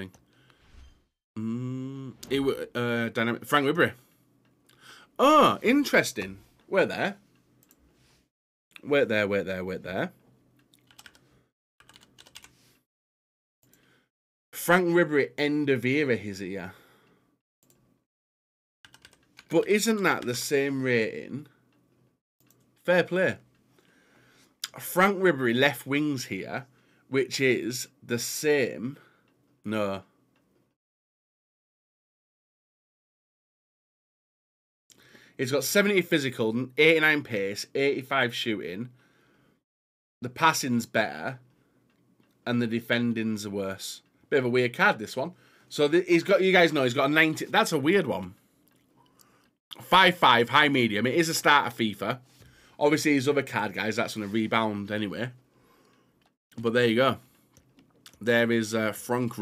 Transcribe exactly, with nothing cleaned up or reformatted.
thing. Mm, it was uh, dynamic. Franck Ribéry. Oh, interesting. We're there. We're there. We're there. We're there. Franck Ribéry end of era, is it? Yeah. But isn't that the same rating? Fair play. Franck Ribéry left wings here, which is the same. No. He's got seventy physical, eighty-nine pace, eighty-five shooting. The passing's better, and the defending's worse. Bit of a weird card, this one. So the, he's got. You guys know he's got a ninety. That's a weird one. five five, high medium. It is a start of FIFA. Obviously, his other card, guys, that's on a rebound anyway. But there you go. There is uh, Franck Ribéry.